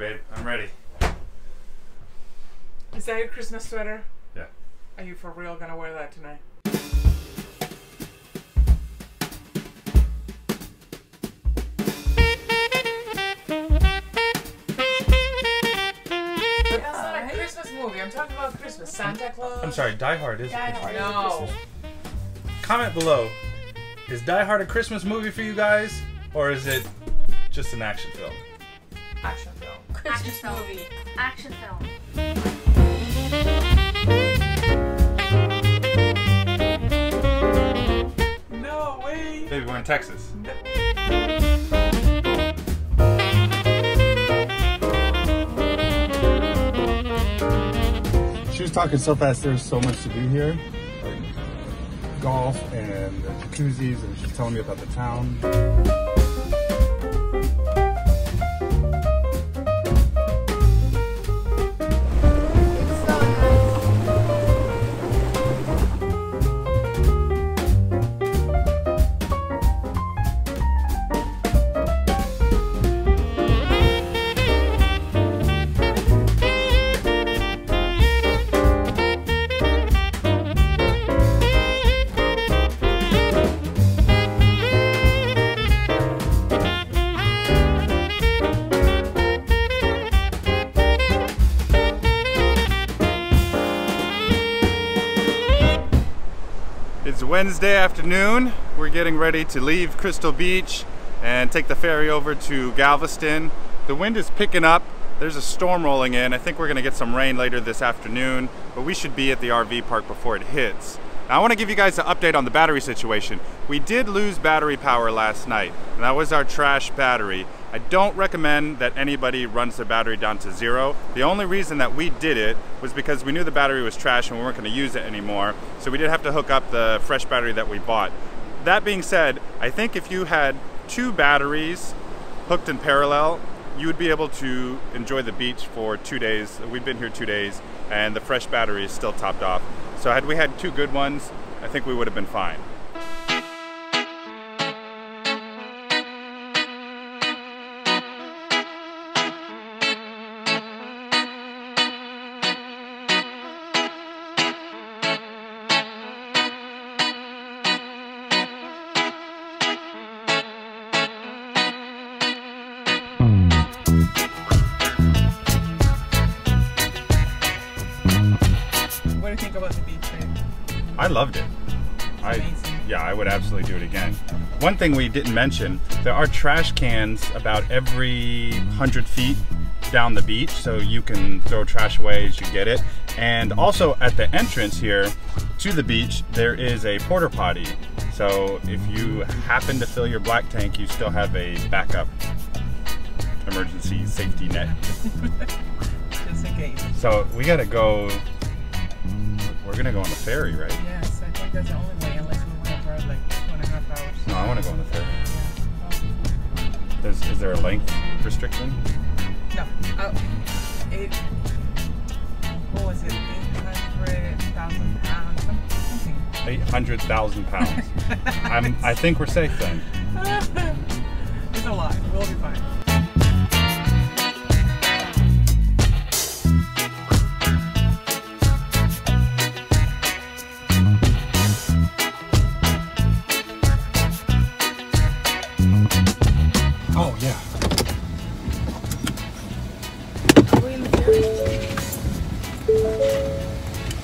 babe. I'm ready. Is that your Christmas sweater? Yeah. Are you for real gonna wear that tonight? I'm talking about Christmas. Santa Claus. I'm sorry, Die Hard is Die Hard. No. Comment below. Is Die Hard a Christmas movie for you guys? Or is it just an action film? Action film. Christmas action movie. Film. Action film. No way. Baby, we're in Texas. She was talking so fast, there's so much to do here. Like golf and the jacuzzis, and she's telling me about the town. Wednesday afternoon, we're getting ready to leave Crystal Beach and take the ferry over to Galveston. The wind is picking up, there's a storm rolling in. I think we're gonna get some rain later this afternoon, but we should be at the RV park before it hits. Now, I wanna give you guys an update on the battery situation. We did lose battery power last night, and that was our trash battery. I don't recommend that anybody runs their battery down to zero. The only reason that we did it was because we knew the battery was trash and we weren't gonna use it anymore. So we did have to hook up the fresh battery that we bought. That being said, I think if you had two batteries hooked in parallel, you would be able to enjoy the beach for 2 days. We've been here 2 days and the fresh battery is still topped off. So had we had two good ones, I think we would have been fine. I loved it. Yeah, I would absolutely do it again. One thing we didn't mention, there are trash cans about every 100 feet down the beach, so you can throw trash away as you get it. And also at the entrance here to the beach, there is a porta potty. So if you happen to fill your black tank, you still have a backup emergency safety net. Just in case. So we gotta go. We're gonna go on the ferry, right? Yes, I think that's the only way, unless we went for like 2.5 hours. No, I wanna go on the ferry. Yeah. Oh. Is there a length restriction? No. What was it? 800,000 pounds, something. 800,000 pounds. I think we're safe then. It's a lot, we'll be fine.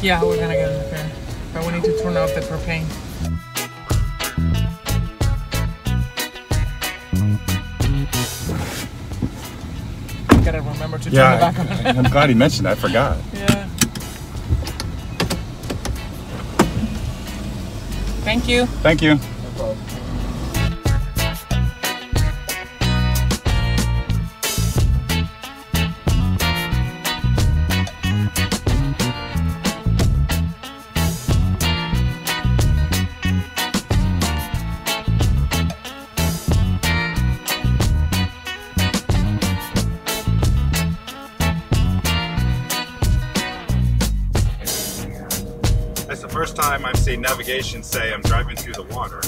Yeah, we're gonna get in the ferry, but we need to turn off the propane. You gotta remember to turn it back on. I'm glad he mentioned that. I forgot. Yeah. Thank you. Thank you. No problem. First time I've seen navigation say I'm driving through the water.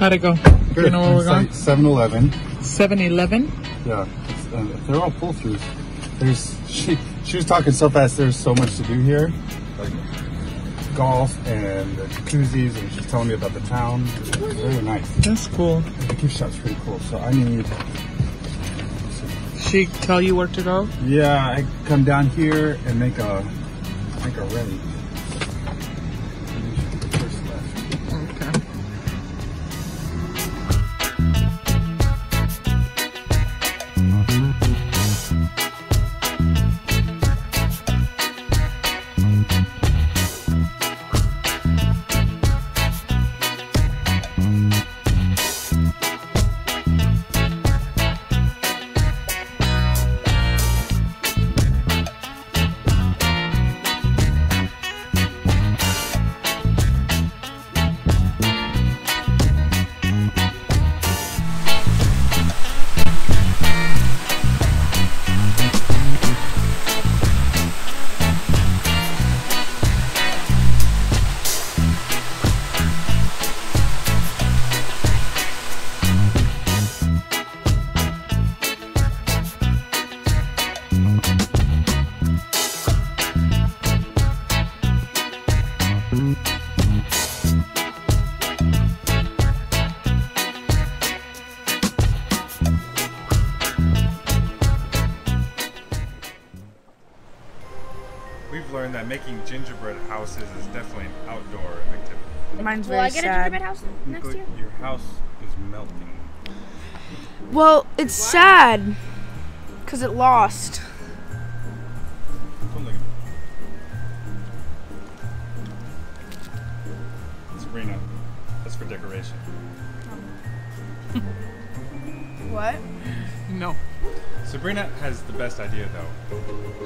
How'd it go? Good. Do you know where we're going? 7-Eleven. 7-Eleven? Yeah. They're all pull-throughs. She was talking so fast, there's so much to do here. Like golf and koozies, and she's telling me about the town. It's really nice. That's cool. The gift shop's pretty cool, so I need... She tell you where to go? Yeah, I come down here and make a ready. Learned that making gingerbread houses is definitely an outdoor activity. Mine's very sad. Will I get a gingerbread house next year? Your house is melting. Well, it's sad because it lost. Don't look at it. Sabrina, that's for decoration. Oh. What? No. Sabrina has the best idea, though.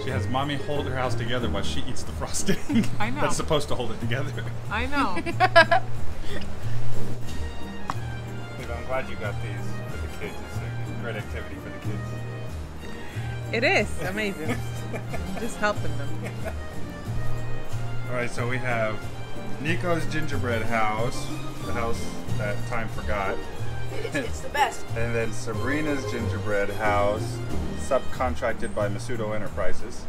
She has mommy hold her house together while she eats the frosting. I know. That's supposed to hold it together. I know. I'm glad you got these for the kids. It's a great activity for the kids. It is amazing. Just helping them. All right, so we have Nico's gingerbread house, the house that time forgot. It's the best. And then Sabrina's gingerbread house, subcontracted by Masudo Enterprises.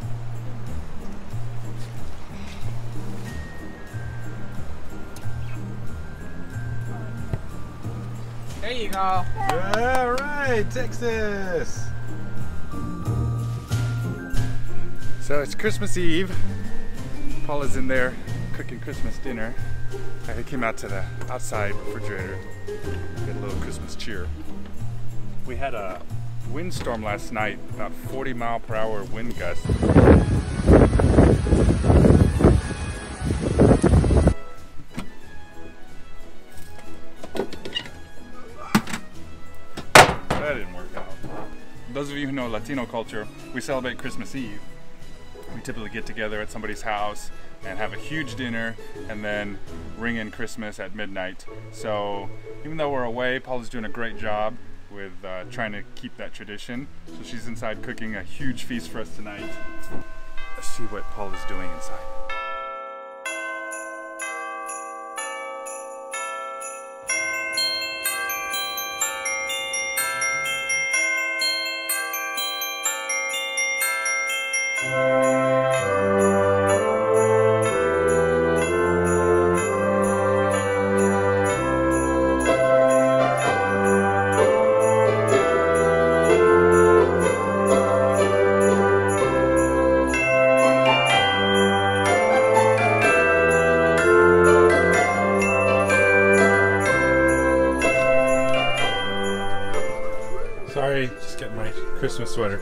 There you go. All right, Texas. So it's Christmas Eve. Paula's in there cooking Christmas dinner. I came out to the outside refrigerator. Get a little Christmas cheer. We had a windstorm last night, about 40-mile-per-hour wind gust. That didn't work out. Those of you who know Latino culture, we celebrate Christmas Eve. We typically get together at somebody's house and have a huge dinner and then ring in Christmas at midnight. So even though we're away, Paula's doing a great job with trying to keep that tradition. So she's inside cooking a huge feast for us tonight. Let's see what Paula's doing inside. Sorry, just get my Christmas sweater.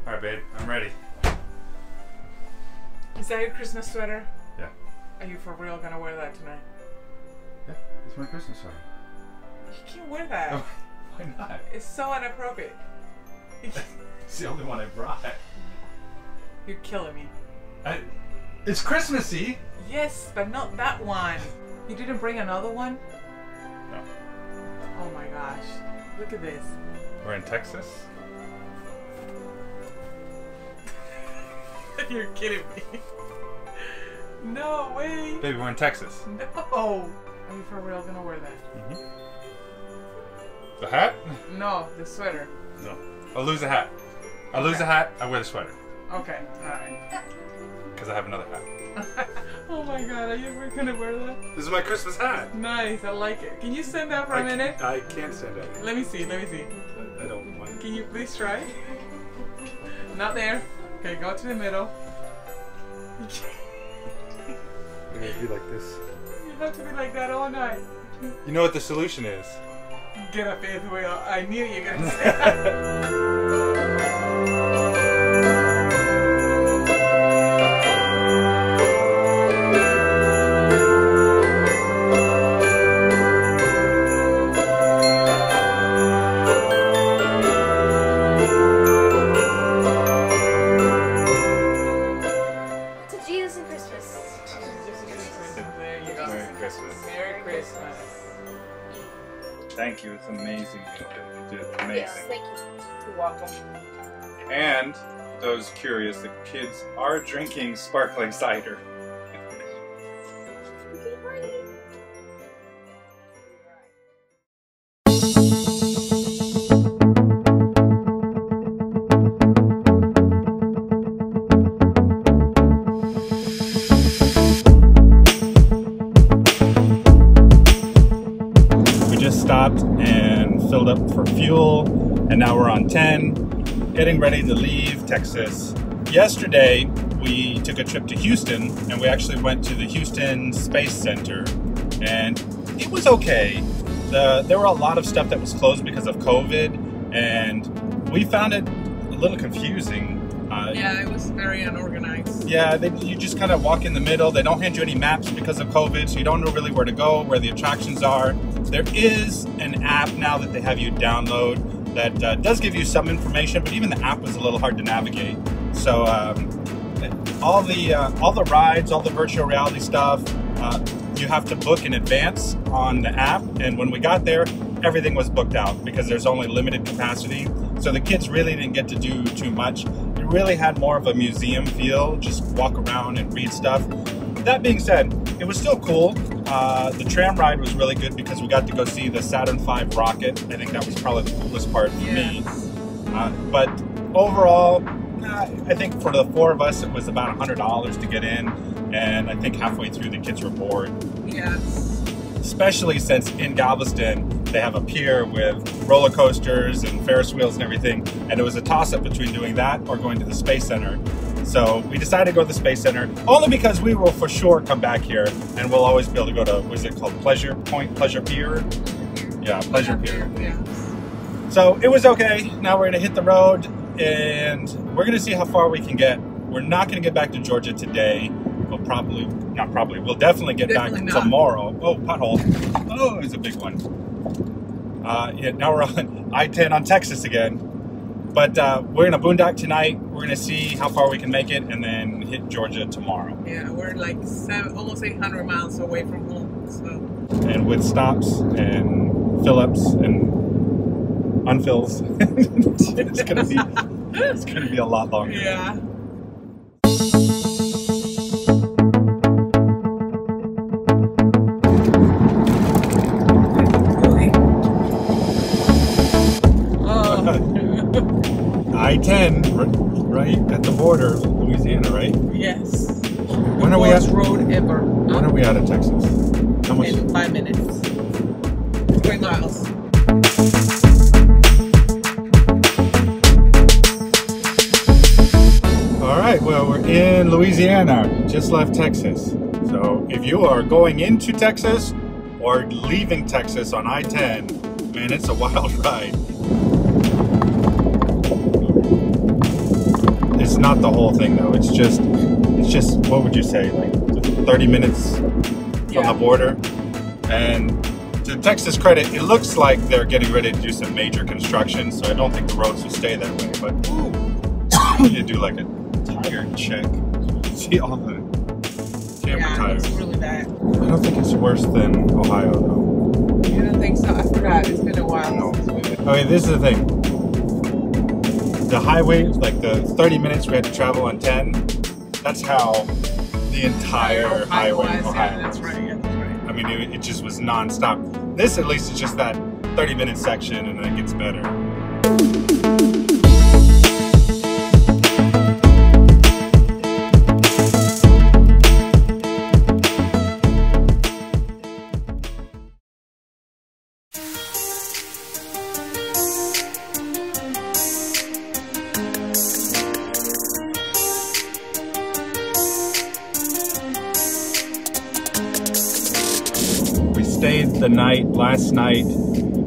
All right, babe, I'm ready. Is that your Christmas sweater? Yeah. Are you for real gonna wear that tonight? Yeah, it's my Christmas sweater. You can't wear that. Oh. Why not? It's so inappropriate. It's the only one I brought. You're killing me. It's Christmassy. Yes, but not that one. You didn't bring another one? No. Oh my gosh. Look at this. We're in Texas. You're kidding me. No way. Baby, we're in Texas. No. Are you for real gonna wear that? Mm-hmm. The hat? No, the sweater. No. I'll lose the hat. I'll lose the hat, I wear the sweater. Okay, alright. Because I have another hat. Oh my god, are you ever gonna wear that? This is my Christmas hat. Nice, I like it. Can you stand that for a minute? I can't stand that. Let me see, let me see. I don't want it. Can you please try? Not there. Okay, go to the middle. You're gonna be like this. You have to be like that all night. You know what the solution is? Get up here, Will. I knew you were gonna say that. Thank you, it's amazing. You did amazing. Yes, thank you. You're welcome. And, for those curious, the kids are drinking sparkling cider. Filled up for fuel, and now we're on 10, getting ready to leave Texas. Yesterday, we took a trip to Houston, and we actually went to the Houston Space Center, and it was okay. There were a lot of stuff that was closed because of COVID, and we found it a little confusing. Yeah, it was very unorganized. Yeah, you just kind of walk in the middle. They don't hand you any maps because of COVID, so you don't know really where to go, where the attractions are. There is an app now that they have you download that does give you some information, but even the app was a little hard to navigate. So all the rides, all the virtual reality stuff, you have to book in advance on the app. And when we got there, everything was booked out because there's only limited capacity. So the kids really didn't get to do too much. It really had more of a museum feel, just walk around and read stuff. That being said, it was still cool. The tram ride was really good because we got to go see the Saturn V rocket. I think that was probably the coolest part for me. But overall, I think for the four of us, it was about $100 to get in. And I think halfway through, the kids were bored. Yes. Especially since in Galveston, they have a pier with roller coasters and Ferris wheels and everything. And it was a toss-up between doing that or going to the Space Center. So we decided to go to the Space Center only because we will for sure come back here and we'll always be able to go to, what is it called, Pleasure Pier? Yeah, Pleasure Pier. Yeah. So it was okay. Now we're gonna hit the road and we're gonna see how far we can get. We're not gonna get back to Georgia today. We'll probably, not probably, we'll definitely get back tomorrow. Oh, pothole. Oh, it's a big one. Yeah, now we're on I-10 on Texas again. But we're going to boondock tonight. We're going to see how far we can make it and then hit Georgia tomorrow. Yeah, we're like almost 800 miles away from home. So. And with stops and fill-ups and unfills, it's going to be a lot longer. Yeah. I-10, right at the border, Louisiana, right? Yes. When are we out? Road ever. When are we out of Texas? How much? In 5 minutes. 3 miles. All right. Well, we're in Louisiana. Just left Texas. So if you are going into Texas or leaving Texas on I-10, man, it's a wild ride. It's not the whole thing though. It's just what would you say, like 30 minutes from the border, and to Texas credit, it looks like they're getting ready to do some major construction, so I don't think the roads will stay that way, but ooh, we need to do like a tire check. You can see all the camper tires. It's really bad. I don't think it's worse than Ohio, though. I don't think so. I forgot. It's been a while. No. Okay, this is the thing. The highway, like the 30 minutes we had to travel on 10, that's how the entire highway in Ohio was. That's right. I mean, it just was nonstop. This, at least, is just that 30-minute section, and then it gets better. The night last night,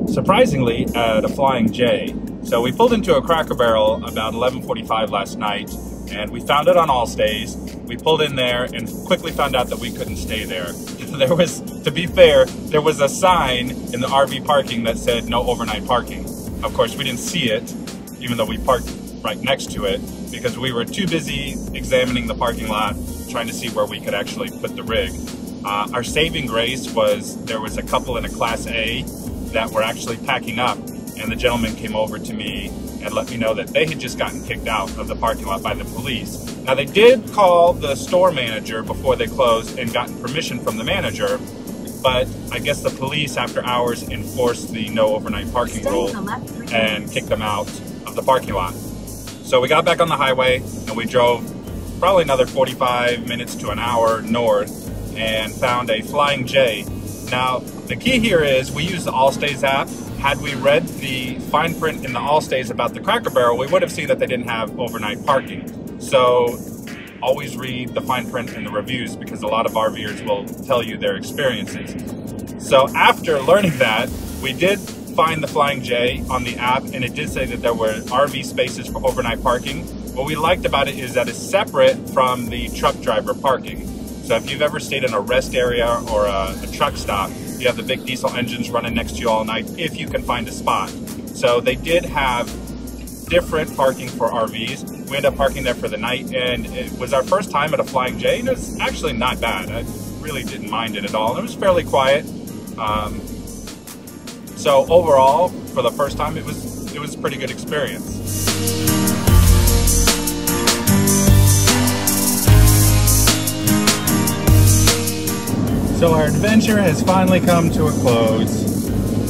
surprisingly, at a Flying J. So we pulled into a Cracker Barrel about 11:45 last night, and we found it on Allstays. We pulled in there and quickly found out that we couldn't stay there. There was, to be fair, there was a sign in the RV parking that said no overnight parking. Of course, we didn't see it, even though we parked right next to it, because we were too busy examining the parking lot, trying to see where we could actually put the rig. Our saving grace was there was a couple in a Class A that were actually packing up, and the gentleman came over to me and let me know that they had just gotten kicked out of the parking lot by the police. Now, they did call the store manager before they closed and gotten permission from the manager, but I guess the police after hours enforced the no overnight parking rule and kicked them out of the parking lot. So we got back on the highway and we drove probably another 45 minutes to an hour north and found a Flying J. Now, the key here is we use the Allstays app. Had we read the fine print in the Allstays about the Cracker Barrel, we would have seen that they didn't have overnight parking. So always read the fine print in the reviews, because a lot of RVers will tell you their experiences. So after learning that, we did find the Flying J on the app, and it did say that there were RV spaces for overnight parking. What we liked about it is that it's separate from the truck driver parking. So if you've ever stayed in a rest area or a truck stop, you have the big diesel engines running next to you all night if you can find a spot. So they did have different parking for RVs. We ended up parking there for the night, and it was our first time at a Flying J, and it was actually not bad. I really didn't mind it at all. It was fairly quiet. So overall, for the first time, it was a pretty good experience. So our adventure has finally come to a close.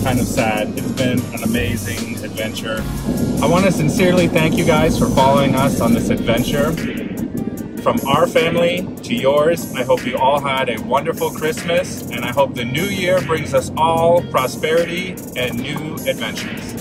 Kind of sad. It's been an amazing adventure. I want to sincerely thank you guys for following us on this adventure. From our family to yours, I hope you all had a wonderful Christmas, and I hope the new year brings us all prosperity and new adventures.